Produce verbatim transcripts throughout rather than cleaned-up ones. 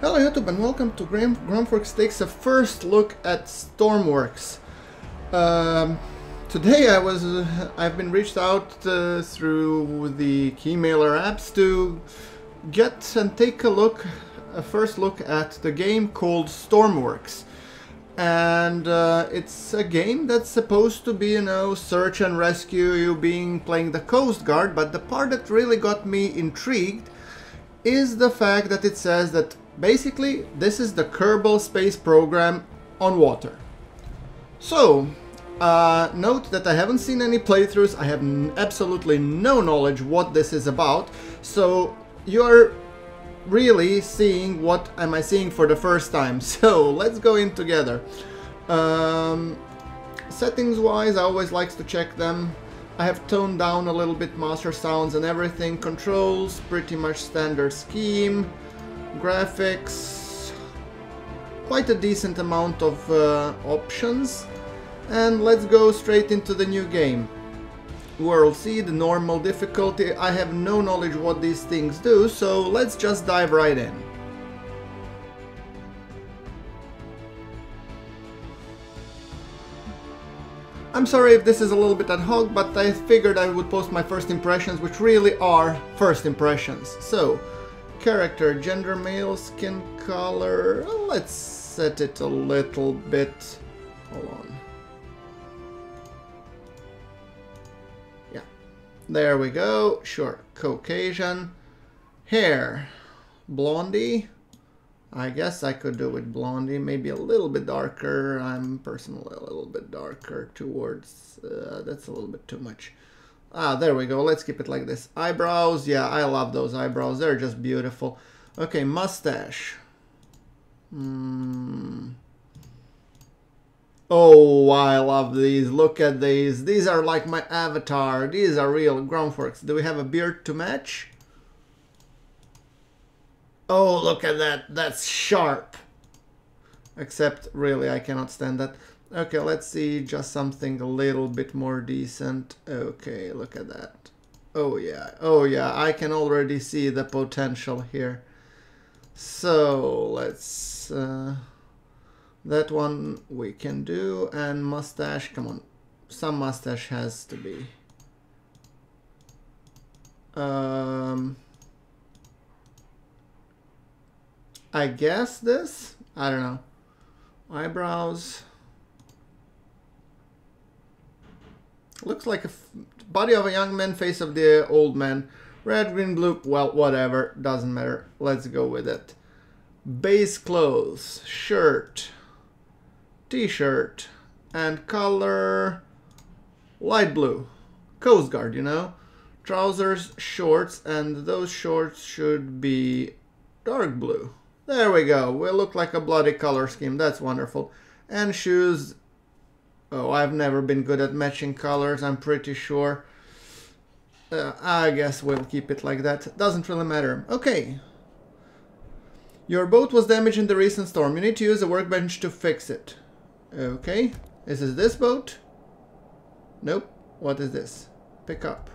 Hello YouTube and welcome to GrunfWorks takes a first look at Stormworks. Um, today I was uh, I've been reached out uh, through the Keymailer apps to get and take a look, a first look at the game called Stormworks, and uh, it's a game that's supposed to be, you know, search and rescue. You being playing the Coast Guard, but the part that really got me intrigued is the fact that it says that basically this is the Kerbal Space Program on water. So uh, note that I haven't seen any playthroughs, I have n absolutely no knowledge what this is about, so you're really seeing what am I seeing for the first time. So let's go in together. Um, settings wise, I always like to check them. I have toned down a little bit master sounds and everything. Controls, pretty much standard scheme. Graphics, quite a decent amount of uh, options. And let's go straight into the new game. World seed, normal difficulty. I have no knowledge what these things do, so let's just dive right in. I'm sorry if this is a little bit ad hoc, but I figured I would post my first impressions, which really are first impressions. So, character, gender male, skin color, let's set it a little bit, hold on, yeah, there we go, sure, Caucasian, hair, blondie, I guess I could do with blondie, maybe a little bit darker, I'm personally a little bit darker towards, uh, that's a little bit too much. Ah, there we go, let's keep it like this. Eyebrows, yeah, I love those eyebrows, they're just beautiful. Okay, mustache. Mm. Oh, I love these, look at these. These are like my avatar, these are real GrunfWorks. Do we have a beard to match? Oh, look at that, that's sharp. Except, really, I cannot stand that. Okay, let's see, just something a little bit more decent. Okay, look at that. Oh yeah, oh yeah, I can already see the potential here. So, let's... Uh, that one we can do, and mustache, come on. Some mustache has to be. Um, I guess this? I don't know. Eyebrows... Looks like a f body of a young man, face of the old man. Red, green, blue, well, whatever, doesn't matter. Let's go with it. Base clothes, shirt, t-shirt, and color, light blue. Coast Guard, you know. Trousers, shorts, and those shorts should be dark blue. There we go, we look like a bloody color scheme, that's wonderful. And shoes... Oh, I've never been good at matching colors, I'm pretty sure. Uh, I guess we'll keep it like that. Doesn't really matter. Okay. Your boat was damaged in the recent storm. You need to use a workbench to fix it. Okay. Is this this boat? Nope. What is this? Pick up.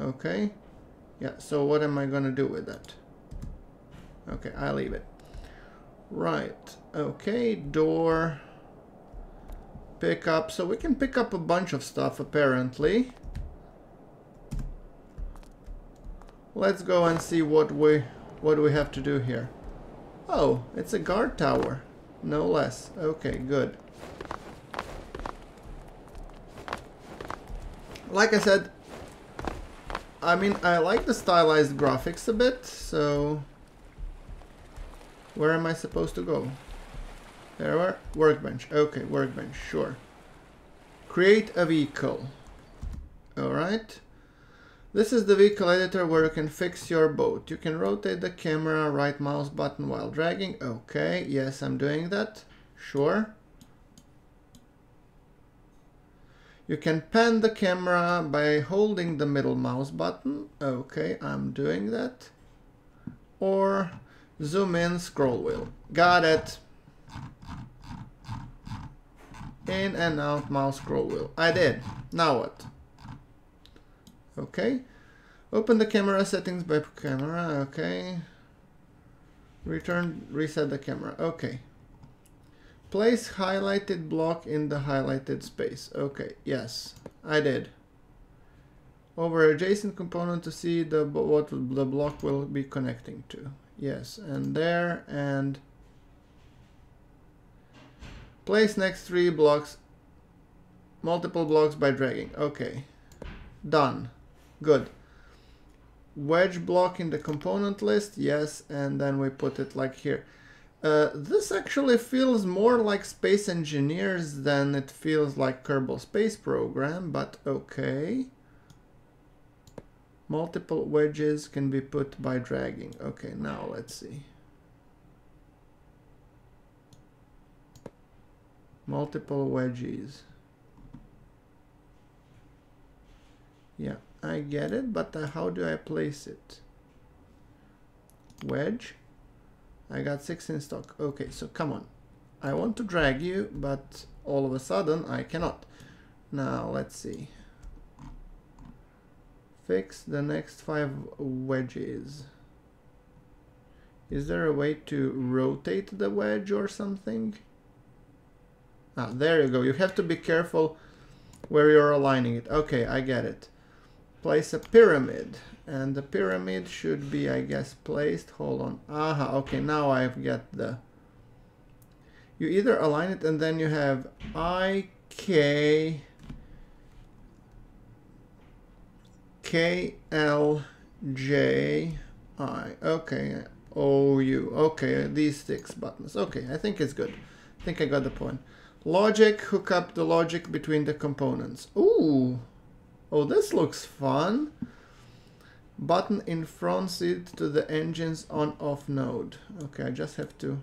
Okay. Yeah, so what am I gonna do with that? Okay, I leave it. Right. Okay, door... Pick up, so we can pick up a bunch of stuff apparently. Let's go and see what we what we have to do here. Oh, it's a guard tower, no less. Okay, good. Like I said, I mean, I like the stylized graphics a bit, so where am I supposed to go? There are workbench. Okay, workbench, sure. Create a vehicle. Alright. This is the vehicle editor where you can fix your boat. You can rotate the camera, right mouse button while dragging. Okay, yes, I'm doing that. Sure. You can pan the camera by holding the middle mouse button. Okay, I'm doing that. Or zoom in, scroll wheel. Got it. In and out mouse scroll wheel. I did. Now what? Okay. Open the camera settings by camera. Okay. Return, reset the camera. Okay. Place highlighted block in the highlighted space. Okay, yes, I did. Over adjacent component to see the what the block will be connecting to. Yes, and there, and place next three blocks, multiple blocks by dragging. Okay, done. Good. Wedge block in the component list. Yes, and then we put it like here. Uh, this actually feels more like Space Engineers than it feels like Kerbal Space Program, but okay. Multiple wedges can be put by dragging. Okay, now let's see. Multiple wedges. Yeah, I get it, but how do I place it? Wedge. I got six in stock. Okay, so come on. I want to drag you, but all of a sudden I cannot. Now let's see. Fix the next five wedges. Is there a way to rotate the wedge or something? Ah, there you go. You have to be careful where you're aligning it. Okay, I get it. Place a pyramid. And the pyramid should be, I guess, placed. Hold on. Aha, okay, now I've got the... You either align it and then you have I, K, K, L, J, I. Okay, O, U. Okay, these six buttons. Okay, I think it's good. I think I got the point. Logic, hook up the logic between the components. Ooh! Oh, this looks fun. Button in front seat to the engines on off node. Okay, I just have to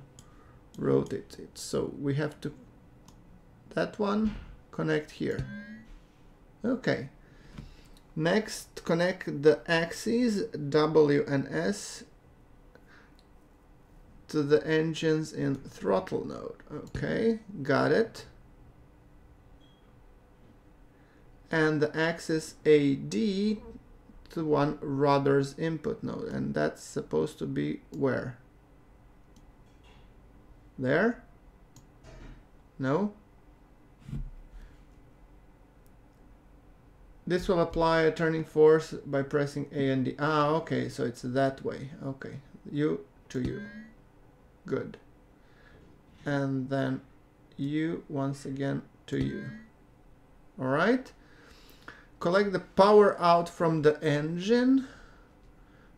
rotate it. So we have to that one connect here. Okay. Next, connect the axes W and S to the engines in throttle node. Okay, got it. And the axis A D to one rudder's input node. And that's supposed to be where? There? No? This will apply a turning force by pressing A and D. Ah, okay, so it's that way. Okay, U to U. Good. And then U once again to U. All right. Collect the power out from the engine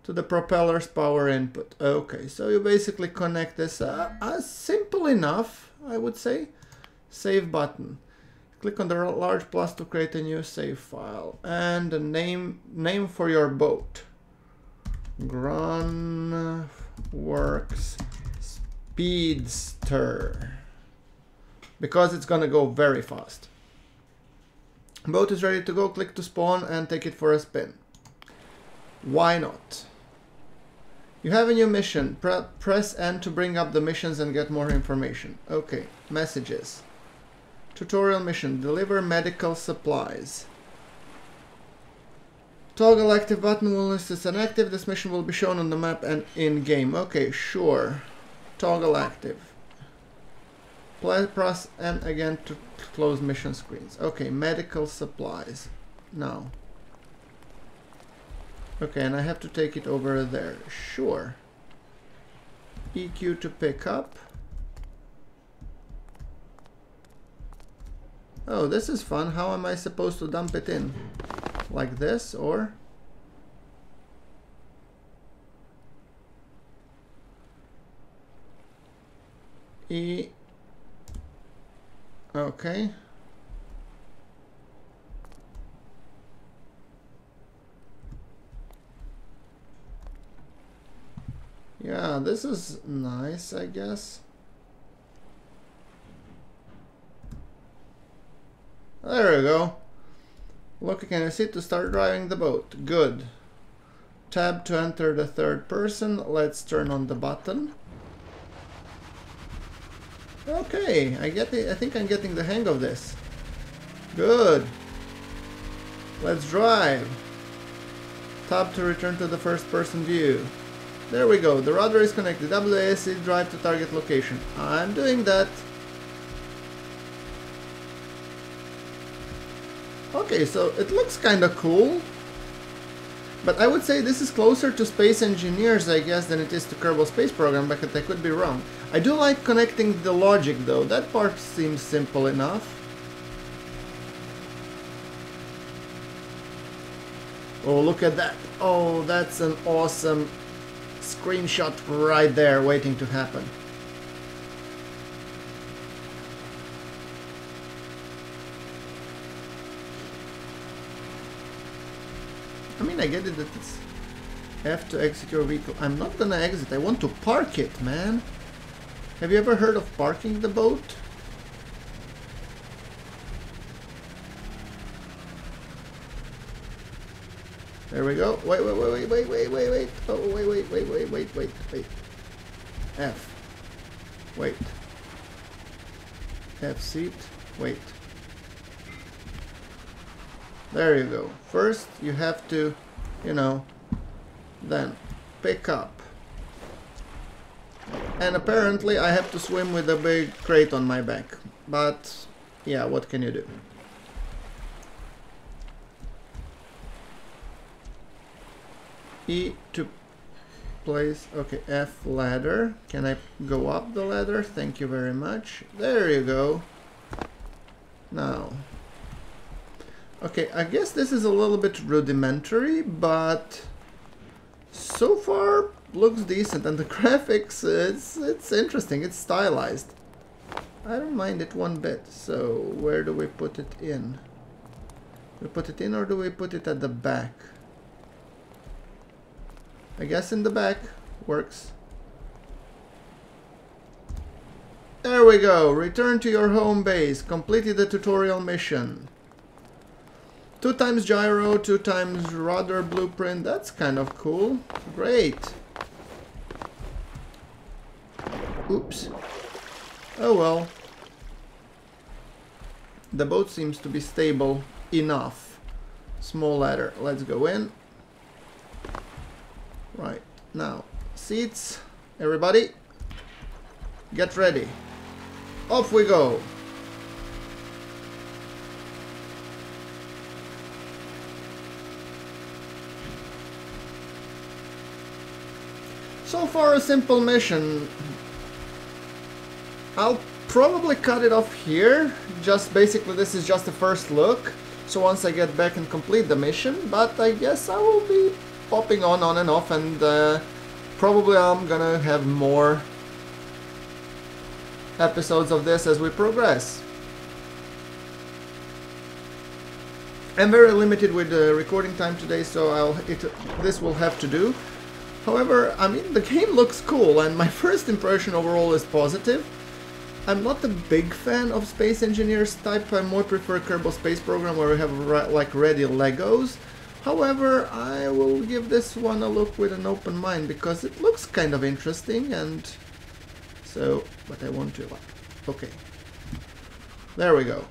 to the propeller's power input. Okay, so you basically connect this. Uh, uh, simple enough, I would say. Save button. Click on the large plus to create a new save file and a name name for your boat. GrunfWorks Speedster, because it's gonna go very fast. Boat is ready to go. Click to spawn and take it for a spin. Why not? You have a new mission. Pre press N to bring up the missions and get more information. Okay, messages. Tutorial mission, deliver medical supplies. Toggle active button will list as inactive. This mission will be shown on the map and in game. Okay, sure. Toggle active. Play, press N again to close mission screens. Okay, medical supplies. Now. Okay, and I have to take it over there. Sure. E Q to pick up. Oh, this is fun. How am I supposed to dump it in? Like this, or? E. Okay. Yeah, this is nice, I guess. There we go. Look again, I see to start driving the boat. Good. Tab to enter the third person. Let's turn on the button. Okay, I get the, I think I'm getting the hang of this. Good. Let's drive. Tab to return to the first person view. There we go, the rudder is connected. W A S D drive to target location. I'm doing that. Okay, so it looks kinda cool. But I would say this is closer to Space Engineers, I guess, than it is to Kerbal Space Program, but I could be wrong. I do like connecting the logic, though. That part seems simple enough. Oh, look at that. Oh, that's an awesome screenshot right there waiting to happen. I mean, I get it that it's F to exit your vehicle. I'm not gonna exit. I want to park it, man. Have you ever heard of parking the boat? There we go. Wait, wait, wait, wait, wait, wait, wait. Oh, wait, wait, wait, wait, wait, wait, wait. F. Wait. F seat. Wait. There you go. First, you have to, you know, then pick up. And apparently, I have to swim with a big crate on my back. But, yeah, what can you do? E to place, okay, F ladder. Can I go up the ladder? Thank you very much. There you go. Now, okay, I guess this is a little bit rudimentary, but so far looks decent, and the graphics, it's, it's interesting, it's stylized. I don't mind it one bit. So where do we put it in? Do we put it in or do we put it at the back? I guess in the back works. There we go. Return to your home base. Completed the tutorial mission. Two times gyro, two times rudder blueprint. That's kind of cool. Great. Oops. Oh well. The boat seems to be stable enough. Small ladder. Let's go in. Right, now, seats, everybody, get ready. Off we go. So far, a simple mission. I'll probably cut it off here. Just basically, this is just the first look. So once I get back and complete the mission, but I guess I will be popping on on and off, and uh, probably I'm gonna have more episodes of this as we progress. I'm very limited with the recording time today, so I'll it, this will have to do. However, I mean, the game looks cool, and my first impression overall is positive. I'm not a big fan of Space Engineers type. I more prefer Kerbal Space Program, where we have like ready Legos. However, I will give this one a look with an open mind, because it looks kind of interesting, and so, but I want to, okay, there we go.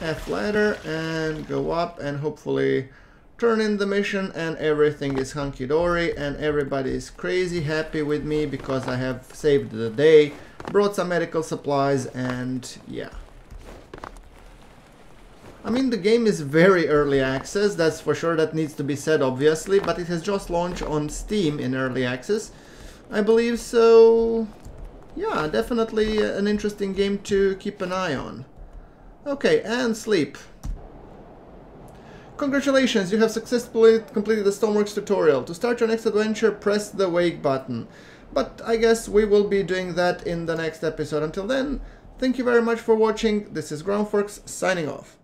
F ladder, and go up, and hopefully turn in the mission, and everything is hunky-dory, and everybody is crazy happy with me, because I have saved the day, brought some medical supplies, and yeah. I mean, the game is very early access, that's for sure, that needs to be said obviously, but it has just launched on Steam in early access, I believe, so yeah, definitely an interesting game to keep an eye on. Okay, and sleep. Congratulations, you have successfully completed the Stormworks tutorial. To start your next adventure, press the wake button. But I guess we will be doing that in the next episode. Until then, thank you very much for watching. This is GrunfWorks signing off.